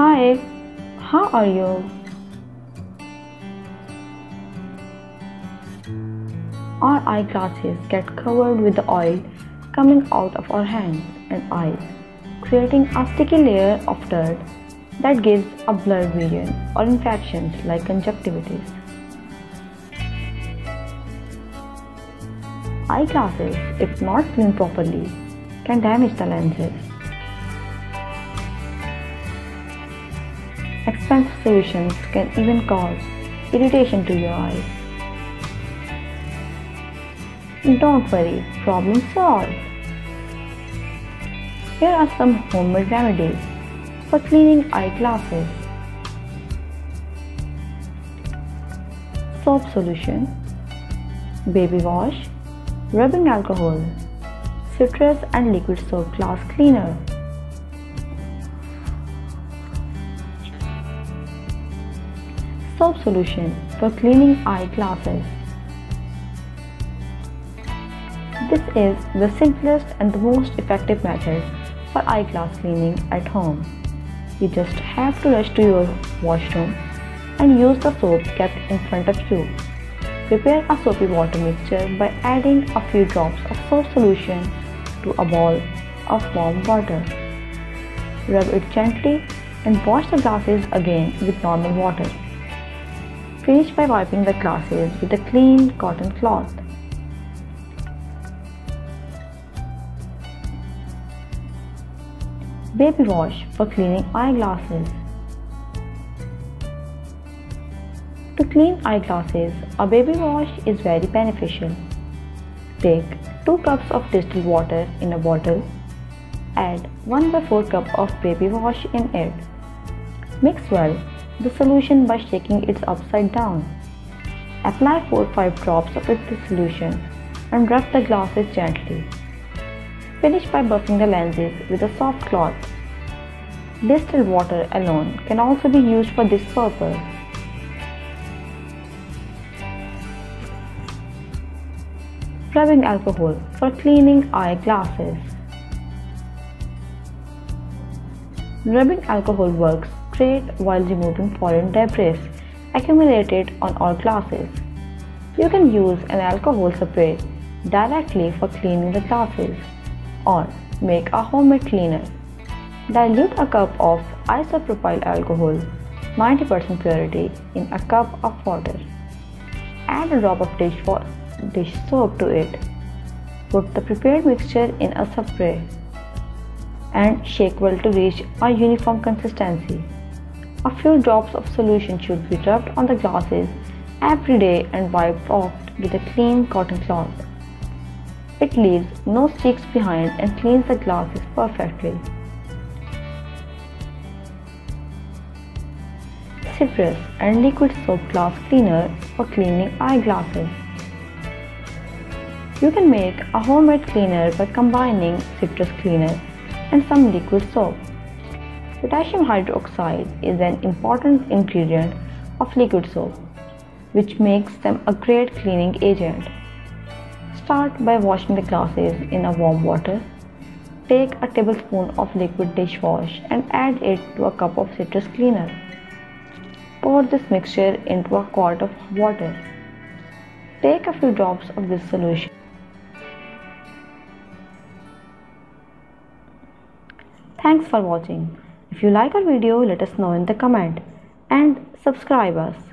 Hi, how are you? Our eyeglasses get covered with oil coming out of our hands and eyes, creating a sticky layer of dirt that gives a blurred vision or infections like conjunctivitis. Eyeglasses, if not cleaned properly, can damage the lenses. Expensive solutions can even cause irritation to your eyes. Don't worry, problem solved! Here are some homemade remedies for cleaning eyeglasses. Soap solution, baby wash, rubbing alcohol, citrus and liquid soap glass cleaner. Soap solution for cleaning eyeglasses. This is the simplest and the most effective method for eyeglass cleaning at home. You just have to rush to your washroom and use the soap kept in front of you. Prepare a soapy water mixture by adding a few drops of soap solution to a bowl of warm water. Rub it gently and wash the glasses again with normal water. Finish by wiping the glasses with a clean cotton cloth. Baby wash for cleaning eyeglasses. To clean eyeglasses, a baby wash is very beneficial. Take 2 cups of distilled water in a bottle. Add 1/4 cup of baby wash in it. Mix well the solution by shaking it upside down. Apply 4-5 drops of this solution and rub the glasses gently. Finish by buffing the lenses with a soft cloth. Distilled water alone can also be used for this purpose. Rubbing alcohol for cleaning eyeglasses. Rubbing alcohol works great while removing foreign debris accumulated on our glasses. You can use an alcohol spray directly for cleaning the glasses, or make a homemade cleaner. Dilute a cup of isopropyl alcohol 90% purity in a cup of water. Add a drop of dish soap to it. Put the prepared mixture in a spray and shake well to reach a uniform consistency. A few drops of solution should be rubbed on the glasses every day and wiped off with a clean cotton cloth. It leaves no streaks behind and cleans the glasses perfectly. Citrus and liquid soap glass cleaner for cleaning eyeglasses. You can make a homemade cleaner by combining citrus cleaner and some liquid soap. Potassium hydroxide is an important ingredient of liquid soap, which makes them a great cleaning agent. Start by washing the glasses in a warm water. Take a tablespoon of liquid dish wash and add it to a cup of citrus cleaner. Pour this mixture into a quart of water. Take a few drops of this solution. Thanks for watching. If you like our video, let us know in the comment and subscribe us.